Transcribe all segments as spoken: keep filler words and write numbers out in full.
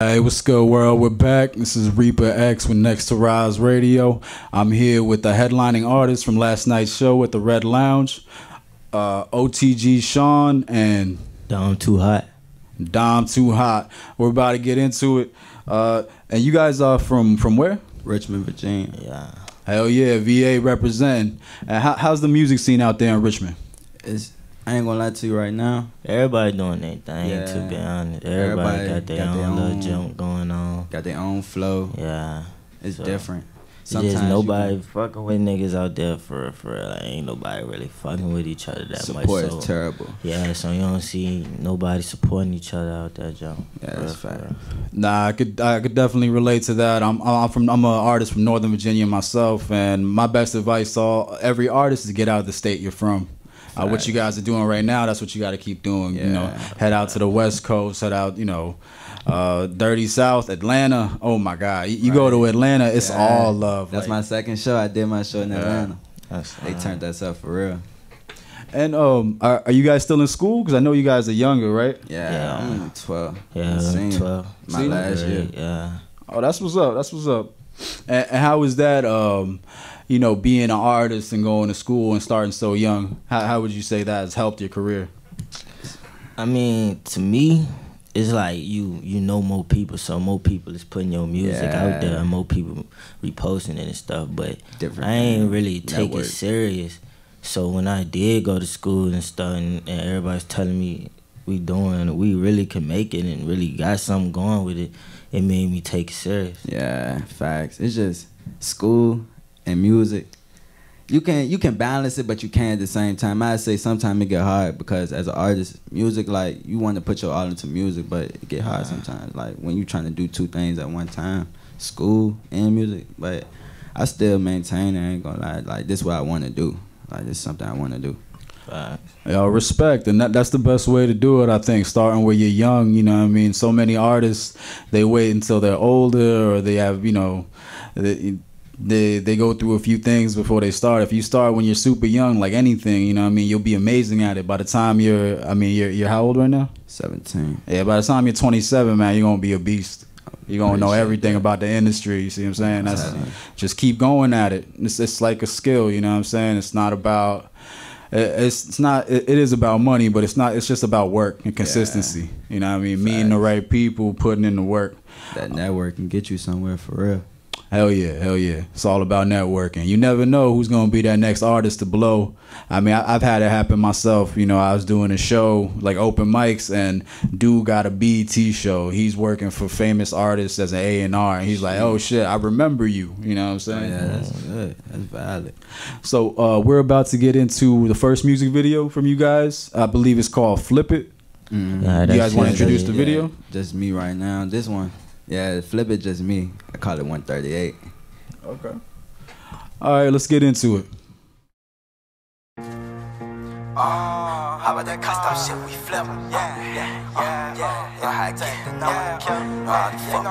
Hey, what's good, world? We're back. This is Reaper X with Next to Rise Radio. I'm here with the headlining artist from last night's show at the Red Lounge, uh, O T G Shawn and Don Too Hottt. Don Too Hottt. We're about to get into it. Uh, and you guys are from from where? Richmond, Virginia. Yeah. Hell yeah, V A represent. And how, how's the music scene out there in Richmond? It's I ain't gonna lie to you right now. Everybody doing their thing, yeah. To be honest. Everybody, Everybody got their got own, own little jump going on. Got their own flow. Yeah. It's so different. Sometimes just nobody can, fucking with niggas out there for for like, ain't nobody really fucking with each other that support much. Support is so terrible. Yeah, so you don't see nobody supporting each other out there, Joe. Yeah, that's fact. Nah, I could I could definitely relate to that. I'm I'm from I'm an artist from Northern Virginia myself, and my best advice to all every artist is get out of the state you're from. Uh, what you guys are doing right now, that's what you got to keep doing. Yeah. You know, head out to the West Coast, head out, you know, uh, dirty South, Atlanta. Oh my God, you right. Go to Atlanta, it's yeah. all love. That's like, my second show. I did my show in yeah. Atlanta. That's they right. turned us up for real. And um, are, are you guys still in school? Because I know you guys are younger, right? Yeah, yeah. I'm like twelve. Yeah, I'm twelve. My senior? Last year. Yeah. Oh, that's what's up. That's what's up. And, and how is that? Um, you know, being an artist and going to school and starting so young, how, how would you say that has helped your career? I mean, to me, it's like you you know more people, so more people is putting your music yeah. out there, and more people reposting it and stuff, but different I ain't really take network. It serious. So when I did go to school and stuff, and, and everybody's telling me we doing, we really can make it and really got something going with it, it made me take it serious. Yeah, facts. It's just school and music, you can you can balance it, but you can't at the same time. I say sometimes it get hard because as an artist, music, like, you want to put your all into music, but it get hard sometimes. Like when you trying to do two things at one time, school and music. But I still maintain it. I ain't gonna lie. Like this, is what I want to do. Like this, is something I want to do. Right. Yo, respect, and that, that's the best way to do it, I think, starting where you're young, you know what I mean? So many artists, they wait until they're older, or they have, you know, they, they they go through a few things before they start. If you start when you're super young, like anything, you know what I mean, you'll be amazing at it. By the time you're, I mean, you're, you're how old right now? seventeen. Yeah, by the time you're twenty-seven, man, you're going to be a beast. You're going to know everything about the industry, you see what I'm saying? That's, just keep going at it. It's, it's like a skill, you know what I'm saying? It's not about... It's, it's not it is about money, but it's not it's just about work and consistency. Yeah. You know what I mean? Facts. Meeting the right people, putting in the work. That network can get you somewhere for real. Hell yeah, hell yeah. It's all about networking. You never know who's gonna be that next artist to blow. I mean, I, I've had it happen myself. You know, I was doing a show, like open mics, and dude got a B E T show. He's working for famous artists as an A and R, and he's like, "Oh shit, I remember you." You know what I'm saying? Yeah, that's good. That's valid. So uh, we're about to get into the first music video from you guys. I believe it's called "Flip It." Mm-hmm. Nah, you guys want to introduce the video? Yeah. Just me right now. This one. Yeah, Flip It, just me. I call it one thirty-eight. Okay. All right, let's get into it. Oh, how about that custom shit we flip? Yeah, yeah, yeah, yeah. I had to get the number kill. Oh, you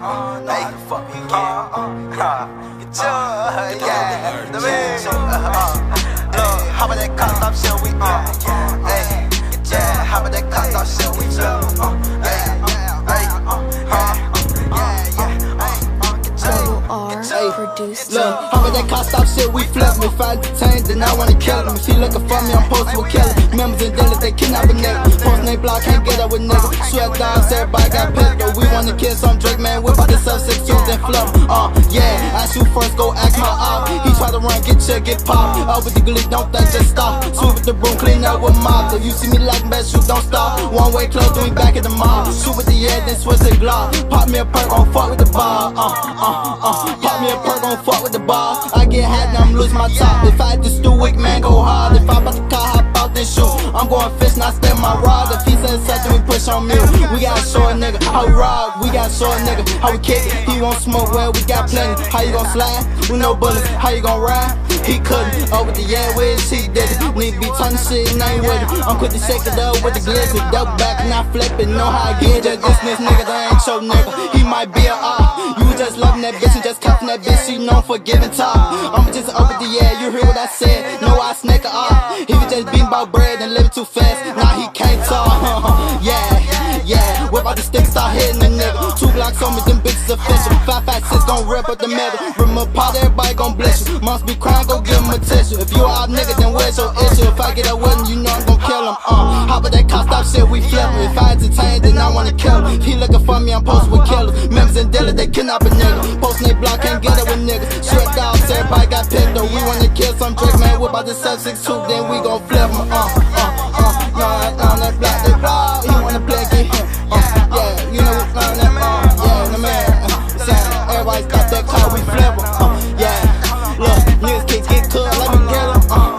fuck me, bro. Now you can fuck me again. Yeah, it's your, yeah. The man. Look, how about that custom shit we flip? Yeah, yeah. How about that custom shit we flip? Yeah, yeah. Produced. Look, how about that cost-off shit, we flip me. If I detain, then I wanna kill him. If she looking for me, I'm posted with killer. Members and dealers, they kidnapping niggas. Post name block, can't get up with niggas. Sweat dogs, everybody got pissed. Though we wanna kill some Drake, man, whip out the sub six tools and flip. Uh, yeah, I shoot first, go ask my op. He try to run, get chill, get popped. Up with the glitch, don't think, just stop. Sweep with the broom, clean up with mob. If you see me lacking, best shoot, don't stop. One way close, do me back at the mob. Shoot with the air, then switch the glock. Pop me a perk, don't fuck with the bar. Uh, uh, uh, pop me a perk, don't fuck with the bar. I get hot, now I'm losing my top. If I had this do weak, man, go hard. If I'm about to car, hop out this shoe. I'm going fish, not step my rod. If he's inside, then we push on me. We got a short nigga, how we rob. We got a short nigga, how we kick. He won't smoke, well, we got plenty. How you gon' slide? We no bullets. How you gon' ride? He couldn't. Oh, with the yeah, wish he did it. We be ton shit, now he with it. I'm quick to shake it up with the glitz. Double back, not flipping. Know how I get it. This nigga, that ain't your nigga. He might be a op. You just loving that bitch and just cuffing that bitch. She known for giving top. I'ma just up with the yeah, you hear what I said. No, I snake her up. He was just beating about bread and living too fast. Now he can't talk. Yeah, yeah. Whip out the sticks, start hitting the nigga. Two blocks on me, them bitches official. Five, five, six, don't rip up the metal. Remember, pot, everybody gon' bless you. Moms be crying, go give them a tissue. If you a nigga, then where's your issue? If I get a wedding, you know I'm gon' kill him. Uh, how about that cop stop shit, we flippin'. If I entertain, then I wanna kill him. He looking for me, I'm posted with killers. Members and dealers, they kidnap a nigga. Posting they block, can't get it with niggas. Stressed out, everybody got picked up. We wanna kill some Drake, man, whip out the seven six two, then we gon' flip him. Uh, uh, uh, no, I on that block, they block. He wanna play, get him. Uh, yeah, you know what's on that block. Yeah, the man. Uh, everybody stop that car, we flip him. Uh, yeah, look, niggas can't get cooked, let me get him. Uh,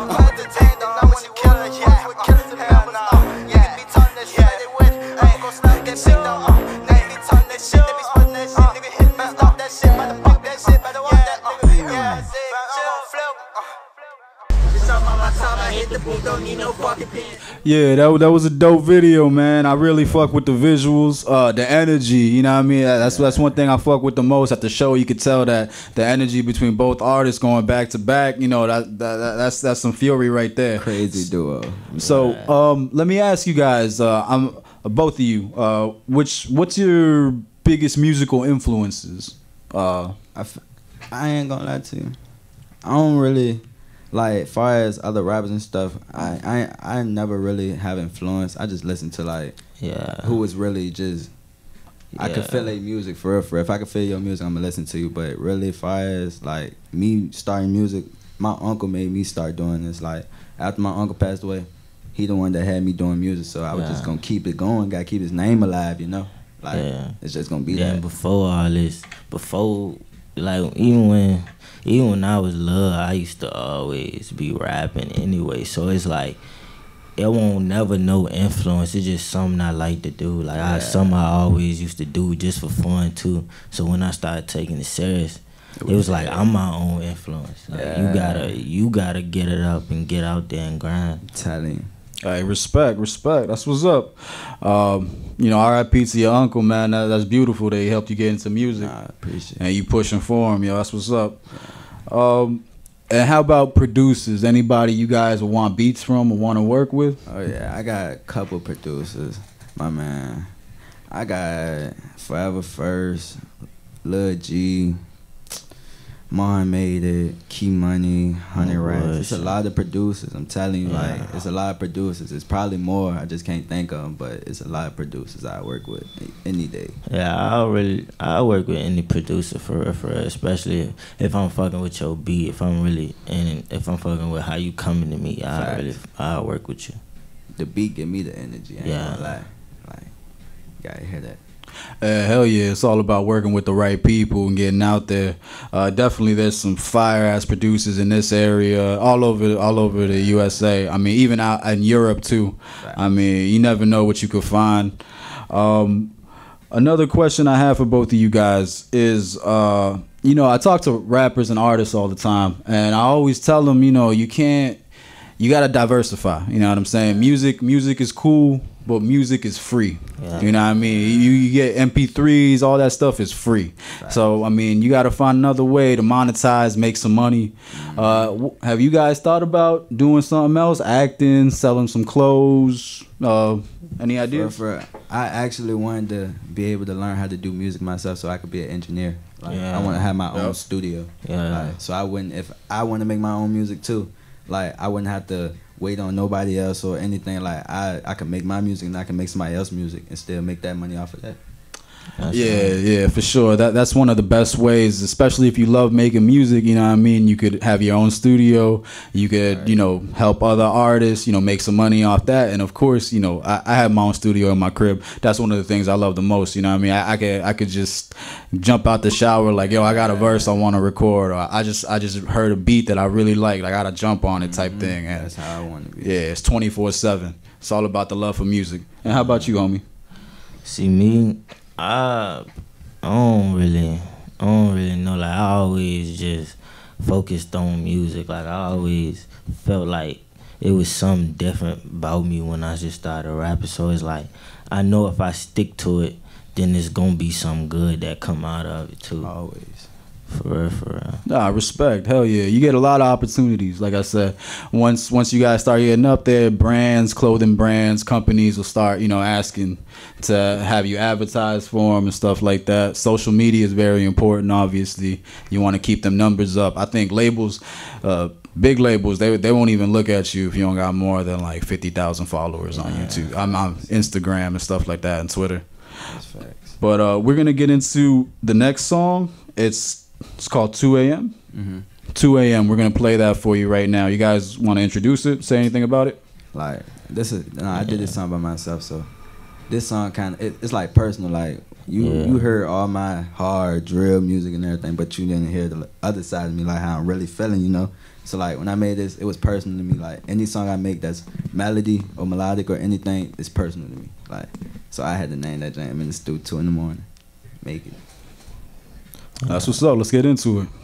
Yeah, that, that was a dope video, man. I really fuck with the visuals, uh, the energy, you know what I mean? That's that's one thing I fuck with the most at the show. You could tell that the energy between both artists going back to back, you know, that, that, that that's that's some fury right there. Crazy duo. Yeah. So um, let me ask you guys, uh, I'm both of you, uh, which what's your biggest musical influences? Uh, I, f I ain't gonna lie to you. I don't really... Like, far as other rappers and stuff, I, I I never really have influence. I just listen to, like, yeah, who was really just... Yeah. I could feel like music, for real, for real. If I could feel your music, I'm going to listen to you. But really, far as, like, me starting music, my uncle made me start doing this. Like, after my uncle passed away, he the one that had me doing music. So I was yeah. just going to keep it going, got to keep his name alive, you know? Like, yeah. it's just going to be yeah, that. And before all this, before, like, even when... Even when I was little, I used to always be rapping anyway. So it's like, it won't never no influence. It's just something I like to do. Like, yeah. I, something I always used to do just for fun, too. So when I started taking it serious, it was, it was like, I'm my own influence. Like, yeah. you gotta you gotta get it up and get out there and grind. I'm telling you. Hey, respect, respect. That's what's up. Um, you know, R I P to your uncle, man. That, that's beautiful. They helped you get into music. I appreciate it. And you pushing for him, yo. That's what's up. Um, and how about producers? Anybody you guys want beats from or want to work with? Oh, yeah. I got a couple producers, my man. I got Forever First, Lil G, Mom Made It, Key Money, Honey oh, Racks. It's a lot of producers. I'm telling you, yeah. like, it's a lot of producers. It's probably more. I just can't think of them, but it's a lot of producers I work with any day. Yeah, I really, I work with any producer for for especially if I'm fucking with your beat. If I'm really and if I'm fucking with how you coming to me, I Facts. really, I work with you. The beat give me the energy. I ain't yeah, gonna lie. Like, you gotta hear that. Uh, hell yeah, it's all about working with the right people and getting out there. Uh, definitely there's some fire ass producers in this area, all over all over the U S A. I mean, even out in Europe too. Right. I mean, you never know what you could find. Um, another question I have for both of you guys is, uh, you know, I talk to rappers and artists all the time, and I always tell them, you know, you can't, you gotta diversify. You know what I'm saying? Music, music is cool, but music is free. Yeah. You know what I mean? You, you get M P threes, all that stuff is free. Right. So I mean, you gotta find another way to monetize, make some money. Uh, have you guys thought about doing something else? Acting, selling some clothes? Uh, any ideas? For, for, I actually wanted to be able to learn how to do music myself, so I could be an engineer. Like, yeah. I want to have my yep. own studio. Yeah. Like, so I wouldn't, if I want to make my own music too. Like, I wouldn't have to wait on nobody else or anything. Like, I, I can make my music and I can make somebody else's music and still make that money off of that. That's yeah, true. yeah, for sure. That that's one of the best ways, especially if you love making music. You know what I mean? You could have your own studio. You could, right. you know, help other artists. You know, make some money off that. And of course, you know, I, I have my own studio in my crib. That's one of the things I love the most. You know what I mean? I, I could I could just jump out the shower like, yo, I got a verse I want to record, or I just I just heard a beat that I really like. I got to jump on it type mm-hmm. thing. And that's how I want to be. Yeah, it's twenty four seven. It's all about the love for music. And how about you, homie? See me. I, I don't really, I don't really know. Like, I always just focused on music. Like, I always felt like it was something different about me when I just started rapping. So it's like, I know if I stick to it, then it's gonna be something good that come out of it too. Always. For real, for real. Nah, respect. Hell yeah. You get a lot of opportunities. Like I said, once once you guys start getting up there, brands, clothing brands, companies will start, you know, asking to have you advertise for them and stuff like that. Social media is very important, obviously. You want to keep them numbers up. I think labels, uh, big labels, they they won't even look at you if you don't got more than like fifty thousand followers on YouTube. I'm on Instagram and stuff like that and Twitter. That's facts. But uh, we're going to get into the next song. It's... It's called two A M Mm-hmm. two A M We're gonna play that for you right now. You guys want to introduce it? Say anything about it? Like this is no, I did this song by myself, so this song kind of it, it's like personal. Like you, yeah. you heard all my hard drill music and everything, but you didn't hear the other side of me, like how I'm really feeling, you know. So like when I made this, it was personal to me. Like any song I make that's melody or melodic or anything, it's personal to me. Like so, I had to name that jam, and it's due two in the morning. Make it. That's what's up. Let's get into it. I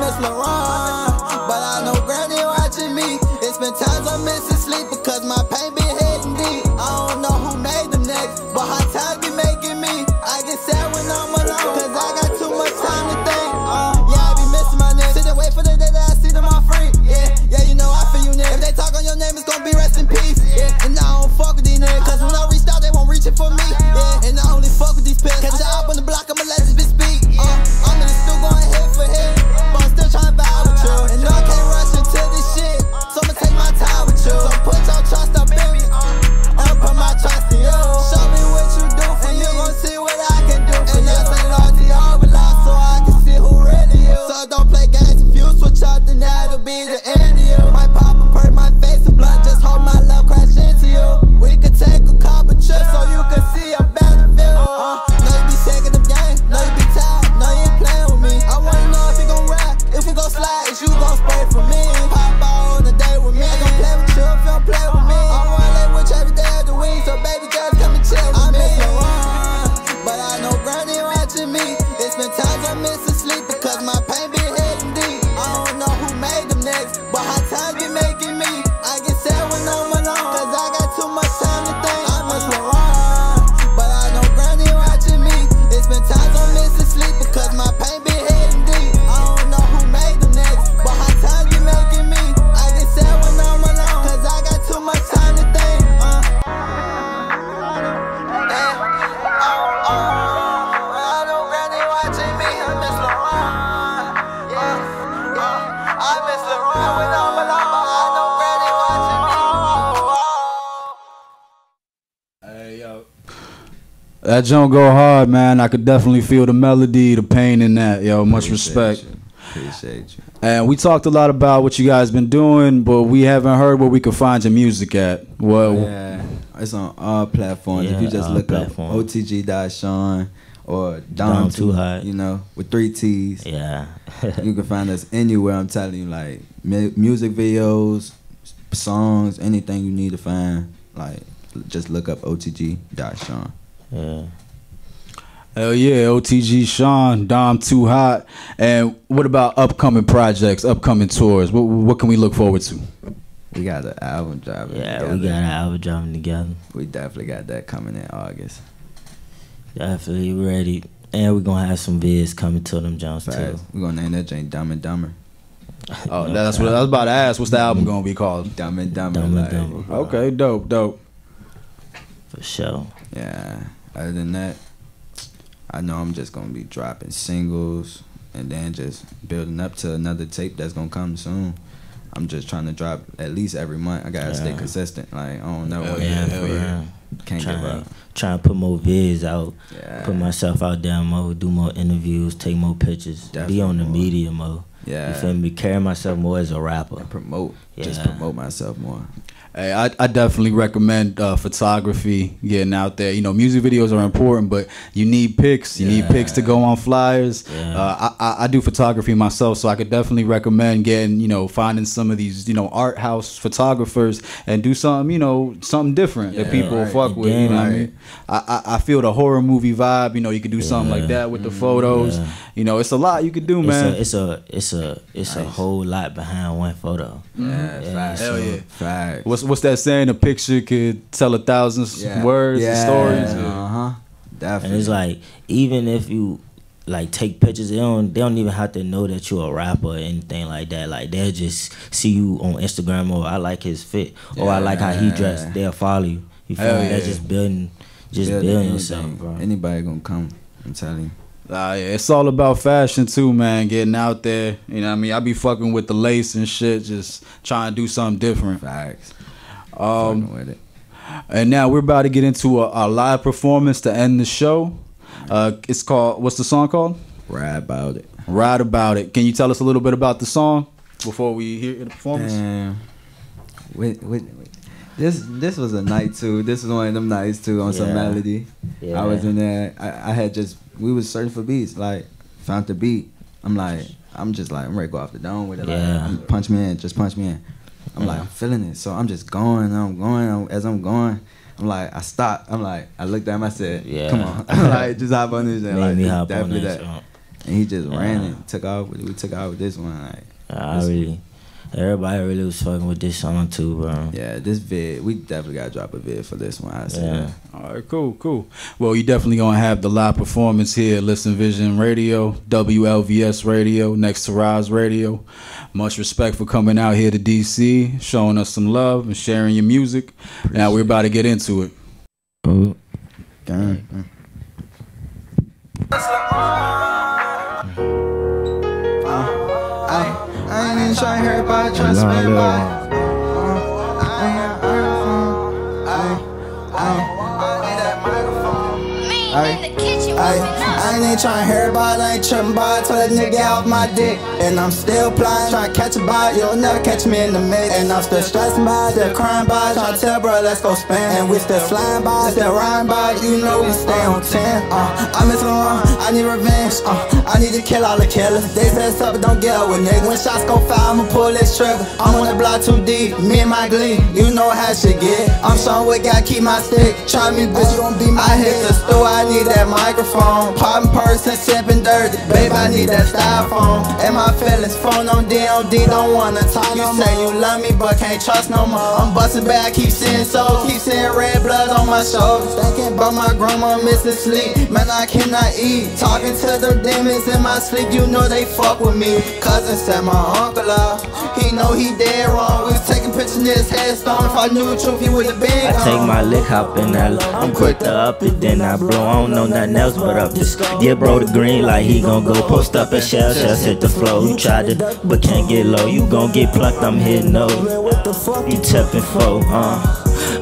miss LaRon, but I know Granny watching me. It's been times I'm missing sleep because my pain been hitting deep. I don't know who made them next, but hard times be making me. I get sad when I'm alone because I got too much time to think. Uh, yeah, I be missing my niggas. Sit and wait for the day that I see them all free. Yeah, yeah, you know I feel you, nigga. If they talk on your name, it's gonna be rest in peace. Yeah, and I don't fuck with these niggas, cause when I reached out, they won't reach it for me. Yeah, and I only fuck with these pins. Cause I up on the block, I'ma let this bitch speak. Uh, I'm in the still going head for head, but I'm still trying to vibe with you. And I can't rush into this shit, so I'ma take my time with you. So put your trust up in me, and I'll put my trust in you. Show me what you do for me, and you gon' see what I can do. And I say Lord, the all belong, so I can see who really is. So don't play games. If you switch up, then that'll be the end of you. My papa purred my face with blood, just hold my love crash into you. We could take a couple trips so you could see a battlefield. Uh, now you be sick of the game, now you be tired, now you ain't playing with me. I wanna know if you gon' ride, if we gon' slide, is you gon' spray for me. Pop out on a date with me, I gon' play with you if you don't play with me. I wanna live with you every day of the week, so baby girl come and chill with me. I miss the one, but I know Granny watching me. It's been times I'm missing sleep because my pain be hitting deep. I don't know who made them next, but hard times be making me. I get sad when I'm alone, cause I got too much time to think. I miss LaRon, but I know Granny watching me. It's been times I'm missing sleep because my pain be hitting deep. I don't know who made them next, but hard times be making me. I get sad when I'm alone, cause I got too much time to think. Uh. That jump go hard, man. I could definitely feel the melody, the pain in that, yo. Much respect. Appreciate you. And we talked a lot about what you guys been doing, but we haven't heard where we could find your music at. Well, yeah, it's on all platforms. Yeah, if you just look platform. up O T G Shawn or Don, Don Too Hottt, you know, with three T's. Yeah, you can find us anywhere. I'm telling you, like mu music videos, songs, anything you need to find, like just look up O T G Shawn. Yeah. Hell yeah, O T G Shawn, Dom Too Hottt. And what about upcoming projects, upcoming tours? What what can we look forward to? We got an album dropping. Yeah, together. we got an album dropping together. We definitely got that coming in August. Definitely ready. And we're gonna have some vids coming to them Jones right. too. We're gonna name that Jane Dumb and Dumber. Oh, no, that's what I was about to ask. What's the album gonna be called? Dumb and Dumber. Dumb and Dumber. Dumber. Okay, dope, dope. For sure. Yeah. Other than that, I know I'm just gonna be dropping singles and then just building up to another tape that's gonna come soon. I'm just trying to drop at least every month. I gotta yeah. stay consistent. Like I don't know. Hell yeah, hell yeah. Can't trying, give up. Trying to put more vids out. Yeah. Put myself out there more. Do more interviews. Take more pictures. Definitely be on the more. media more. Yeah. You feel me? Carry myself more as a rapper. And promote. Yeah. Just promote myself more. Hey, I, I definitely recommend uh, photography getting out there. You know, music videos are important, but you need pics. You yeah. need pics to go on flyers. Yeah. Uh, I, I, I do photography myself, so I could definitely recommend getting, you know, finding some of these, you know, art house photographers and do something, you know, something different yeah, that people right. fuck fuck with. You know what I mean? I, I I feel the horror movie vibe. You know, you could do yeah. something like that with the photos. Yeah. You know, it's a lot you could do, it's man. A, it's a it's a it's nice. a whole lot behind one photo. Yeah, yeah right. Hell so, yeah. Right. What's what's that saying? A picture could tell a thousand yeah. words yeah. and stories. Yeah. Uh huh. Definitely. And it's like, even if you like take pictures, they don't they don't even have to know that you're a rapper or anything like that. Like, they'll just see you on Instagram, or I like his fit, or yeah. I like how he dressed. They'll follow you. You feel me? Yeah. That's just building, just building, building yourself, bro. Anybody gonna come? I'm telling you. Uh, yeah, it's all about fashion too, man. Getting out there, you know what I mean? I be fucking with the lace and shit, just trying to do something different. Facts. Um, fucking with it. And now we're about to get into a, a live performance to end the show. Uh, it's called, what's the song called? Ride About It. Ride About It. Can you tell us a little bit about the song before we hear the performance? Damn. Wait, wait, wait. This this was a night too. This was one of them nights too on yeah. some melody. Yeah. I was in there. I, I had just, we was searching for beats. Like, found the beat. I'm like, I'm just like, I'm ready to go off the dome with it. Like, yeah. I'm, punch me in. Just punch me in. I'm like, I'm feeling it. So I'm just going, I'm going. I'm, as I'm going, I'm like, I stopped. I'm like, I looked at him, I said, yeah. come on. I'm like, just hop on this. And like, definitely that. Song. And he just yeah. ran it, took off with it. We took off with this one. Like, I this really, one. everybody really was fucking with this song too, bro. Yeah, this vid, we definitely got to drop a vid for this one. I said, yeah. All right, cool, cool. Well, you definitely going to have the live performance here at Listen Vision Radio, W L V S Radio, Next to Rise Radio. Much respect for coming out here to D C, showing us some love and sharing your music. Appreciate now we're about to get into it. Oh, damn. I ain't even trying to hurt by trust me, boy. I ain't earned I, I, I need that microphone. Me in the kitchen, I. I ain't tryna hear about it, I ain't trippin' by it. Tell that nigga out my dick. And I'm still plyin', tryna catch a body. You'll never catch me in the mix. And I'm still stressin' by it, still cryin' by it. Tryna tell bro, let's go spin. And we still flyin' by it, still rhyme by it. You know we stay on ten. uh, I miss Lauren, I need revenge. uh, I need to kill all the killers. They said it's up, but don't get up with niggas. When shots go foul, I'ma pull this trigger. I'm on the block too deep, me and my glee. You know how shit get. I'm Shawn Wick, gotta keep my stick. Try me, bitch, you gon' be my hit. I hit the store, I need that microphone. Pop person sipping dirty, babe. I need that styrofoam and my feelings. Phone on D on D, don't wanna talk. You say you love me, but can't trust no more. I'm busting back, keep seeing souls, keep seeing red blood on my shoulders. Thinking about my grandma missing sleep, man. I cannot eat. Talking to the demons in my sleep, you know they fuck with me. Cousin said my uncle out, he know he dead wrong. We was taking pictures in his headstone. If I knew the truth, he would've been gone. I take my lick, hop in that. I'm quick to up it, then I blow. I don't know nothing else but up this. Yeah, bro, the green light, he gon' go post up and shell, shells hit the flow. You tried to duck, but can't get low. You gon' get plucked, I'm hitting no. You tippin' foe, uh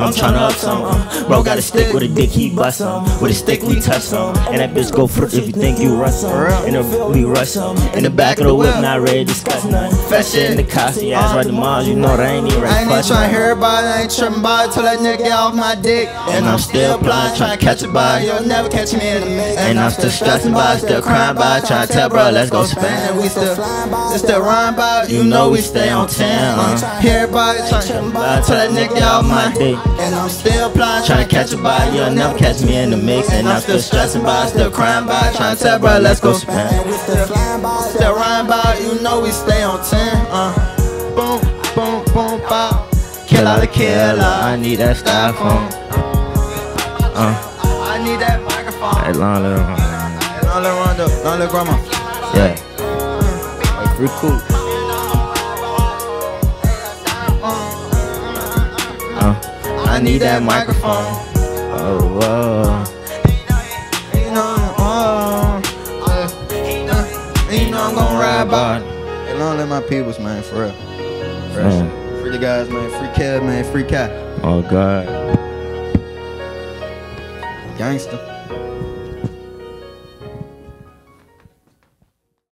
I'm tryna up some, uh bro, got a stick with a dick, he bust some. With a stick, we touch some. And that bitch go fruit if you think you rush some. And the, we rush some. In the back of the whip, not ready to discuss nothing. Fat shit in the Cossie, ass right to Mars, you know that ain't even right. I ain't even tryna hear about it, I ain't trippin' by it. Till that nigga off my dick. And I'm still blind, tryna catch a body. You'll never catch me in the mix. And I'm still stressing by it, still crying by it. Tryna tell bro, let's go spin. We still flying by it, still rhyme by it. You know we stay on ten, uh hear about it, tryna trippin' by it. Till that nigga off my dick. And I'm still blind, trying to catch a body. You'll never catch me in the mix. And I'm still stressing by, still crying by, trying to tell bro, let's go spend. And we still flying by, still rhyme by. You know we stay on ten, uh boom, boom, boom, bop. Kill all the killer. I need that styrofoam. Uh I need that microphone. That long little rondo. That long little rondo. Long little grandma. Yeah. Like real cool. Uh I need that microphone. Oh, whoa. He know, he know, he know I'm gon' ride about it. And all that my peoples, man, for real. Mm. Free the guys, man. Free Kev, man. Free Cat. Oh, God. Gangsta.